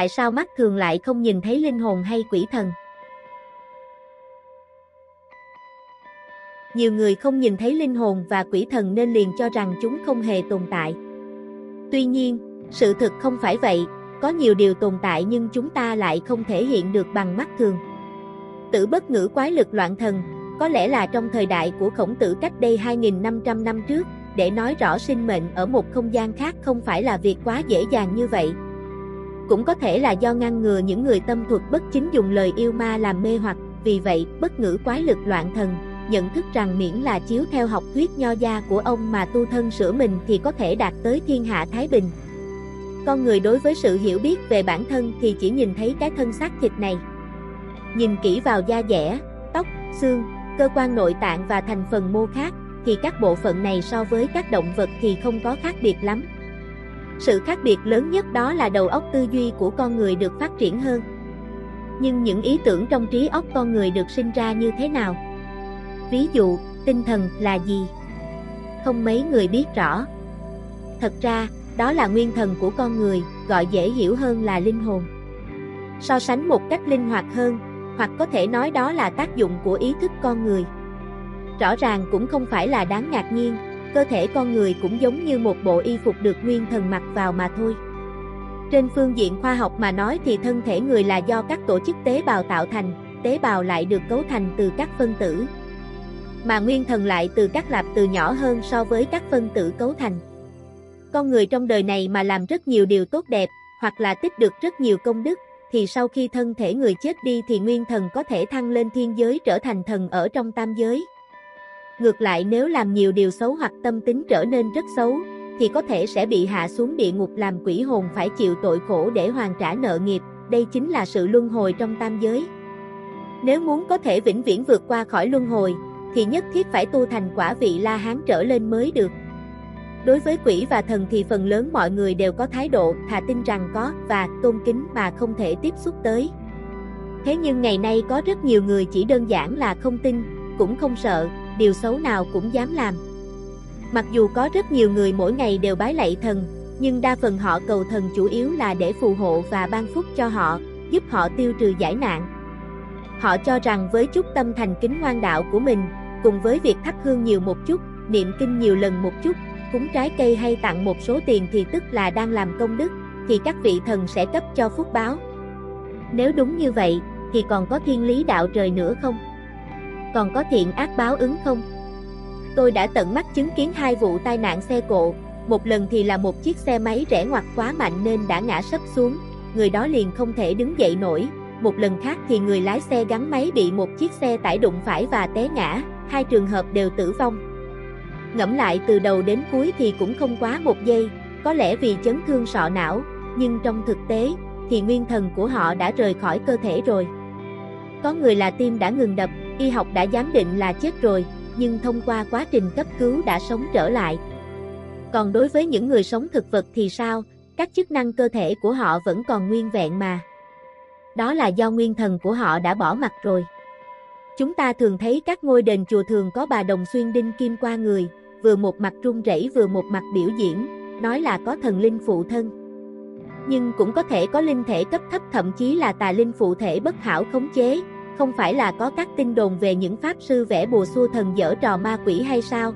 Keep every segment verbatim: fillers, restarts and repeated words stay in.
tại sao mắt thường lại không nhìn thấy linh hồn hay quỷ thần? Nhiều người không nhìn thấy linh hồn và quỷ thần nên liền cho rằng chúng không hề tồn tại. Tuy nhiên, sự thực không phải vậy, có nhiều điều tồn tại nhưng chúng ta lại không thể hiện được bằng mắt thường. Tử bất ngữ quái lực loạn thần, có lẽ là trong thời đại của Khổng Tử cách đây hai nghìn năm trăm năm trước, để nói rõ sinh mệnh ở một không gian khác không phải là việc quá dễ dàng như vậy. Cũng có thể là do ngăn ngừa những người tâm thuật bất chính dùng lời yêu ma làm mê hoặc, vì vậy bất ngữ quái lực loạn thần nhận thức rằng miễn là chiếu theo học thuyết nho gia của ông mà tu thân sửa mình thì có thể đạt tới thiên hạ thái bình. Con người đối với sự hiểu biết về bản thân thì chỉ nhìn thấy cái thân xác thịt này. Nhìn kỹ vào da dẻ, tóc, xương, cơ quan nội tạng và thành phần mô khác thì các bộ phận này so với các động vật thì không có khác biệt lắm. Sự khác biệt lớn nhất đó là đầu óc tư duy của con người được phát triển hơn. Nhưng những ý tưởng trong trí óc con người được sinh ra như thế nào? Ví dụ, tinh thần là gì? Không mấy người biết rõ. Thật ra, đó là nguyên thần của con người, gọi dễ hiểu hơn là linh hồn. So sánh một cách linh hoạt hơn, hoặc có thể nói đó là tác dụng của ý thức con người. Rõ ràng cũng không phải là đáng ngạc nhiên, cơ thể con người cũng giống như một bộ y phục được nguyên thần mặc vào mà thôi. Trên phương diện khoa học mà nói thì thân thể người là do các tổ chức tế bào tạo thành, tế bào lại được cấu thành từ các phân tử. Mà nguyên thần lại từ các lạp từ nhỏ hơn so với các phân tử cấu thành. Con người trong đời này mà làm rất nhiều điều tốt đẹp, hoặc là tích được rất nhiều công đức, thì sau khi thân thể người chết đi thì nguyên thần có thể thăng lên thiên giới trở thành thần ở trong tam giới. Ngược lại nếu làm nhiều điều xấu hoặc tâm tính trở nên rất xấu, thì có thể sẽ bị hạ xuống địa ngục làm quỷ hồn phải chịu tội khổ để hoàn trả nợ nghiệp, đây chính là sự luân hồi trong tam giới. Nếu muốn có thể vĩnh viễn vượt qua khỏi luân hồi, thì nhất thiết phải tu thành quả vị La Hán trở lên mới được. Đối với quỷ và thần thì phần lớn mọi người đều có thái độ thà tin rằng có và tôn kính mà không thể tiếp xúc tới. Thế nhưng ngày nay có rất nhiều người chỉ đơn giản là không tin, cũng không sợ, điều xấu nào cũng dám làm. Mặc dù có rất nhiều người mỗi ngày đều bái lạy thần, nhưng đa phần họ cầu thần chủ yếu là để phù hộ và ban phúc cho họ, giúp họ tiêu trừ giải nạn. Họ cho rằng với chút tâm thành kính ngoan đạo của mình, cùng với việc thắp hương nhiều một chút, niệm kinh nhiều lần một chút, cúng trái cây hay tặng một số tiền thì tức là đang làm công đức, thì các vị thần sẽ cấp cho phúc báo. Nếu đúng như vậy, thì còn có thiên lý đạo trời nữa không? Còn có thiện ác báo ứng không? Tôi đã tận mắt chứng kiến hai vụ tai nạn xe cộ, một lần thì là một chiếc xe máy rẽ ngoặt quá mạnh nên đã ngã sấp xuống, người đó liền không thể đứng dậy nổi. Một lần khác thì người lái xe gắn máy bị một chiếc xe tải đụng phải và té ngã, hai trường hợp đều tử vong. Ngẫm lại từ đầu đến cuối thì cũng không quá một giây, có lẽ vì chấn thương sọ não, nhưng trong thực tế thì nguyên thần của họ đã rời khỏi cơ thể rồi. Có người là tim đã ngừng đập, y học đã giám định là chết rồi, nhưng thông qua quá trình cấp cứu đã sống trở lại. Còn đối với những người sống thực vật thì sao, các chức năng cơ thể của họ vẫn còn nguyên vẹn mà. Đó là do nguyên thần của họ đã bỏ mặc rồi. Chúng ta thường thấy các ngôi đền chùa thường có bà đồng xuyên đinh kim qua người, vừa một mặt run rẩy vừa một mặt biểu diễn, nói là có thần linh phụ thân. Nhưng cũng có thể có linh thể cấp thấp thậm chí là tà linh phụ thể bất hảo khống chế, không phải là có các tin đồn về những pháp sư vẽ bùa xua thần giở trò ma quỷ hay sao?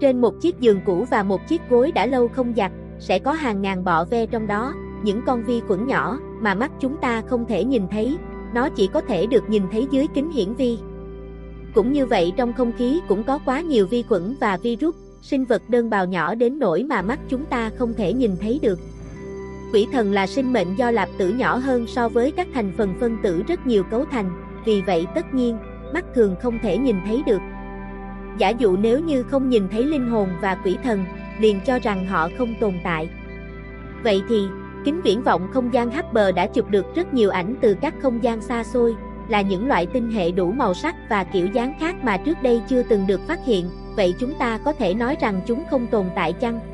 Trên một chiếc giường cũ và một chiếc gối đã lâu không giặt, sẽ có hàng ngàn bọ ve trong đó, những con vi khuẩn nhỏ mà mắt chúng ta không thể nhìn thấy, nó chỉ có thể được nhìn thấy dưới kính hiển vi. Cũng như vậy trong không khí cũng có quá nhiều vi khuẩn và virus, sinh vật đơn bào nhỏ đến nỗi mà mắt chúng ta không thể nhìn thấy được. Quỷ thần là sinh mệnh do lạp tử nhỏ hơn so với các thành phần phân tử rất nhiều cấu thành, vì vậy tất nhiên, mắt thường không thể nhìn thấy được. Giả dụ nếu như không nhìn thấy linh hồn và quỷ thần, liền cho rằng họ không tồn tại. Vậy thì, kính viễn vọng không gian Hubble đã chụp được rất nhiều ảnh từ các không gian xa xôi, là những loại tinh hệ đủ màu sắc và kiểu dáng khác mà trước đây chưa từng được phát hiện, vậy chúng ta có thể nói rằng chúng không tồn tại chăng?